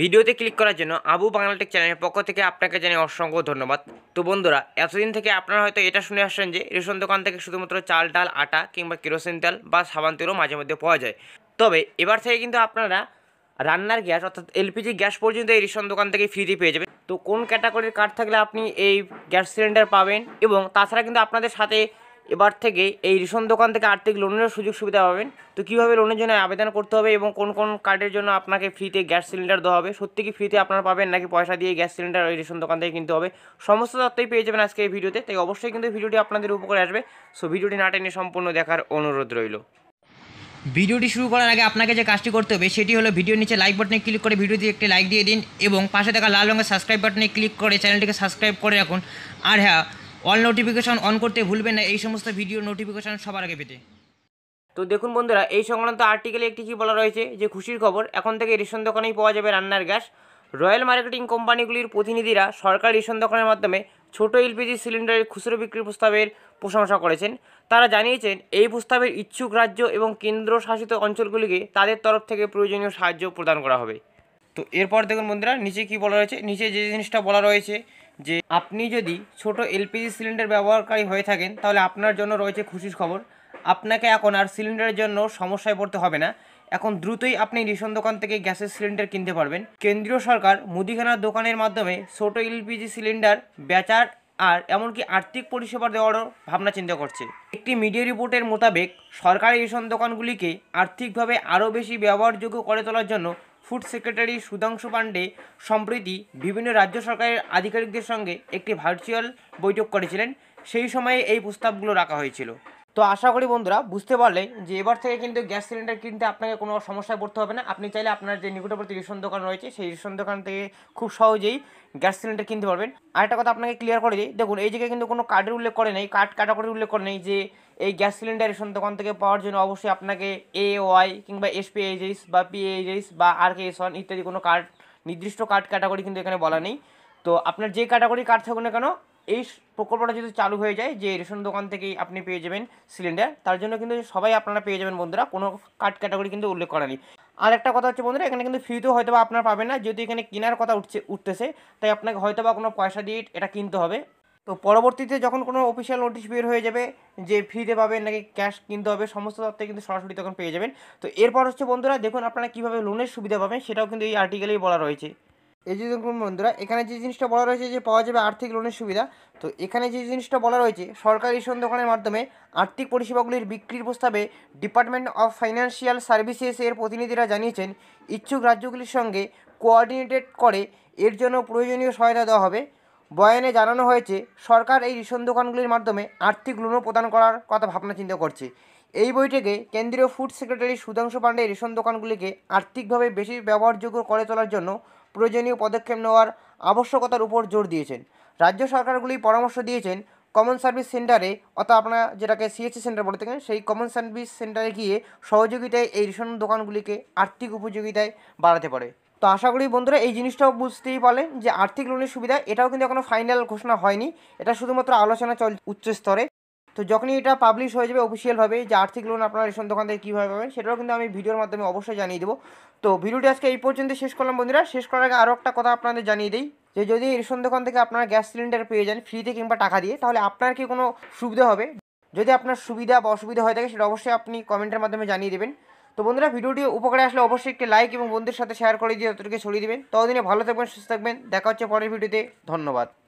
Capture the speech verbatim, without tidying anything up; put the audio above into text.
ভিডিওতে ক্লিক করার জন্য আবু বাংলা টেক চ্যানেলের পক্ষ থেকে আপনাকে জানাই অসংখ্য ধন্যবাদ। তো বন্ধুরা, এতদিন থেকে আপনারা হয়তো এটা শুনে আসছেন যে রেশন দোকান থেকে শুধুমাত্র চাল, ডাল, আটা কিংবা কেরোসিন তেল বা সাবান তেলও মাঝে মধ্যে পাওয়া যায়। তবে এবার থেকে কিন্তু আপনারা রান্নার গ্যাস অর্থাৎ এলপিজি গ্যাস পর্যন্ত এই রেশন দোকান থেকে ফ্রিতে পেয়ে যাবেন। তো কোন ক্যাটাগরির কার্ড থাকলে আপনি এই গ্যাস সিলিন্ডার পাবেন, এবং তাছাড়া কিন্তু আপনাদের সাথে এবার থেকে এই রেশন দোকান থেকে আর্থিক লোনের সুযোগ সুবিধা পাবেন। তো কীভাবে লোনের জন্য আবেদন করতে হবে এবং কোন কোন কার্ডের জন্য আপনাকে ফ্রিতে গ্যাস সিলিন্ডার দেওয়া হবে, সত্যি কি ফ্রিতে আপনারা পাবেন নাকি পয়সা দিয়ে গ্যাস সিলিন্ডার ওই রেশন দোকান থেকে কিনতে হবে, সমস্ত তথ্যই পেয়ে যাবেন আজকে এই ভিডিওতে। তাই অবশ্যই কিন্তু ভিডিওটি আপনাদের উপকারে আসবে। সো ভিডিওটি না টেনে সম্পূর্ণ দেখার অনুরোধ রইল। ভিডিওটি শুরু করার আগে আপনাকে যে কাজটি করতে হবে সেটি হলো ভিডিওর নিচে লাইক বাটনে ক্লিক করে ভিডিওটি একটি লাইক দিয়ে দিন, এবং পাশে থাকা লাল রঙের সাবস্ক্রাইব বাটনে ক্লিক করে চ্যানেলটিকে সাবস্ক্রাইব করে রাখুন। আর হ্যাঁ, অল নোটিফিকেশন অন করতে ভুলবেন না, এই সমস্ত ভিডিও নোটিফিকেশন সবার আগে পেতে। তো দেখুন বন্ধুরা, এই সংক্রান্ত আর্টিকেলে একটি কী বলা রয়েছে যে খুশির খবর, এখন থেকে রেশন দোকানেই পাওয়া যাবে রান্নার গ্যাস। রয়্যাল মার্কেটিং কোম্পানিগুলির প্রতিনিধিরা সরকারি রেশন দোকানের মাধ্যমে ছোট এলপিজি সিলিন্ডারের খুচরো বিক্রি প্রস্তাবের প্রশংসা করেছেন। তারা জানিয়েছেন এই প্রস্তাবের ইচ্ছুক রাজ্য এবং কেন্দ্রশাসিত অঞ্চলগুলিকে তাদের তরফ থেকে প্রয়োজনীয় সাহায্য প্রদান করা হবে। তো এরপর দেখুন বন্ধুরা, নিচে কি বলা রয়েছে, নিচে যে জিনিসটা বলা রয়েছে যে আপনি যদি ছোট এলপিজি সিলিন্ডার ব্যবহারকারী হয়ে থাকেন তাহলে আপনার জন্য রয়েছে খুশির খবর। আপনাকে এখন আর সিলিন্ডারের জন্য সমস্যায় পড়তে হবে না, এখন দ্রুতই আপনি রেশন দোকান থেকে গ্যাসের সিলিন্ডার কিনতে পারবেন। কেন্দ্রীয় সরকার মুদিখানার দোকানের মাধ্যমে ছোট এলপিজি সিলিন্ডার বেচার আর এমনকি আর্থিক পরিষেবা দেওয়ারও ভাবনা চিন্তা করছে। একটি মিডিয়া রিপোর্টের মোতাবেক সরকারি রেশন দোকানগুলিকে আর্থিকভাবে আরও বেশি ব্যবহারযোগ্য করে তোলার জন্য ফুড সেক্রেটারি সুধাংশু পাণ্ডে সম্প্রতি বিভিন্ন রাজ্য সরকারের আধিকারিকদের সঙ্গে একটি ভার্চুয়াল বৈঠক করেছিলেন। সেই সময়ে এই প্রস্তাবগুলো রাখা হয়েছিল। তো আশা করি বন্ধুরা বুঝতে পারলে যে এবার থেকে কিন্তু গ্যাস সিলিন্ডার কিনতে আপনাকে কোনো সমস্যায় পড়তে হবে না। আপনি চাইলে আপনার যে নিকটবর্তী রেশন দোকান রয়েছে সেই রেশন দোকান থেকে খুব সহজেই গ্যাস সিলিন্ডার কিনতে পারবেন। আর একটা কথা আপনাকে ক্লিয়ার করে দিই, দেখুন এই জায়গায় কিন্তু কোনো কার্ডের উল্লেখ করে নেই, কার্ড ক্যাটাগরির উল্লেখ করে নেই যে এই গ্যাস সিলিন্ডার রেশন দোকান থেকে পাওয়ার জন্য অবশ্যই আপনাকে এ ওয়াই কিংবা এসপিএইচএস বা পিএইচএস বা আর কে এস ওয়ান ইত্যাদি কোনো কার্ড, নির্দিষ্ট কার্ড ক্যাটাগরি কিন্তু এখানে বলা নেই। তো আপনার যে ক্যাটাগরি কার্ড থাকুন না কেন, এই প্রকল্পটা যদি চালু হয়ে যায় যে রেশন দোকান থেকেই আপনি পেয়ে যাবেন সিলিন্ডার, তার জন্য কিন্তু সবাই আপনারা পেয়ে যাবেন বন্ধুরা, কোনো কার্ড ক্যাটাগরি কিন্তু উল্লেখ করা নেই। আর একটা কথা হচ্ছে বন্ধুরা, এখানে কিন্তু ফ্রিতেও হয়তো বা আপনারা পাবেন না, যেহেতু এখানে কেনার কথা উঠছে উঠতেছে তাই আপনাকে হয়তো বা কোনো পয়সা দিয়ে এটা কিনতে হবে। তো পরবর্তীতে যখন কোনো অফিসিয়াল নোটিশ বের হয়ে যাবে যে ফ্রিতে পাবেন নাকি ক্যাশ কিনতে হবে, সমস্ত তথ্য কিন্তু সরাসরি তখন পেয়ে যাবেন। তো এরপর হচ্ছে বন্ধুরা, দেখুন আপনারা কীভাবে লোনের সুবিধা পাবেন সেটাও কিন্তু এই আর্টিকেলেই বলা রয়েছে। এই যে দেখুন বন্ধুরা, এখানে যে জিনিসটা বলা রয়েছে যে পাওয়া যাবে আর্থিক লোনের সুবিধা। তো এখানে যে জিনিসটা বলা রয়েছে সরকারি রেশন দোকানের মাধ্যমে আর্থিক পরিষেবাগুলির বিক্রির প্রস্তাবে ডিপার্টমেন্ট অফ ফাইন্যান্সিয়াল সার্ভিসেস এর প্রতিনিধিরা জানিয়েছেন ইচ্ছুক রাজ্যগুলির সঙ্গে কোঅর্ডিনেটেড করে এর জন্য প্রয়োজনীয় সহায়তা দেওয়া হবে। বয়ানে জানানো হয়েছে সরকার এই রেশন দোকানগুলির মাধ্যমে আর্থিক লোনও প্রদান করার কথা ভাবনা চিন্তা করছে। এই বইটিকে কেন্দ্রীয় food secretary Sudhanshu Pandey ration দোকানগুলিকে আর্থিকভাবে বেশি ব্যবহারযোগ্য করে তোলার জন্য প্রয়োজনীয় পদক্ষেপ নেওয়ার আবশ্যকতার উপর জোর দিয়েছেন। রাজ্য সরকারগুলি পরামর্শ দিয়েছেন কমন সার্ভিস সেন্টারে, অর্থাৎ আপনারা যেটাকে সিএচসি সেন্টার বলে থাকেন, সেই কমন সার্ভিস সেন্টারে গিয়ে সহযোগিতায় এই রেশন দোকানগুলিকে আর্থিক উপযোগিতায় বাড়াতে পারে। তো আশা করি বন্ধুরা এই জিনিসটাও বুঝতেই পারলেন যে আর্থিক লোনের সুবিধা, এটাও কিন্তু এখনও ফাইনাল ঘোষণা হয়নি, এটা শুধুমাত্র আলোচনা চল উচ্চস্তরে। তো যখনই এটা পাবলিশ হয়ে যাবে অফিসিয়ালভাবে যে আর্থিক লোন আপনারা রেশন দোকান থেকে কীভাবে পাবেন, সেটাও কিন্তু আমি ভিডিওর মাধ্যমে অবশ্যই জানিয়ে দেবো। তো ভিডিওটি আজকে এই পর্যন্ত শেষ করলাম বন্ধুরা। শেষ করার আগে আরও একটা কথা আপনাদের জানিয়ে দিই যে যদি রেশন দোকান থেকে আপনারা গ্যাস সিলিন্ডার পেয়ে যান ফ্রিতে কিংবা টাকা দিয়ে, তাহলে আপনার কি কোনো সুবিধা হবে? যদি আপনার সুবিধা বা অসুবিধা হয়ে থাকে সেটা অবশ্যই আপনি কমেন্টের মাধ্যমে জানিয়ে দেবেন। তো বন্ধুরা, ভিডিওটি উপকারে আসলে অবশ্যই একটি লাইক এবং বন্ধুদের সাথে শেয়ার করে দিয়ে তাদেরকে ছড়িয়ে দেবেন। ততদিনে ভালো থাকবেন, সুস্থ থাকবেন, দেখা হচ্ছে পরের ভিডিওতে। ধন্যবাদ।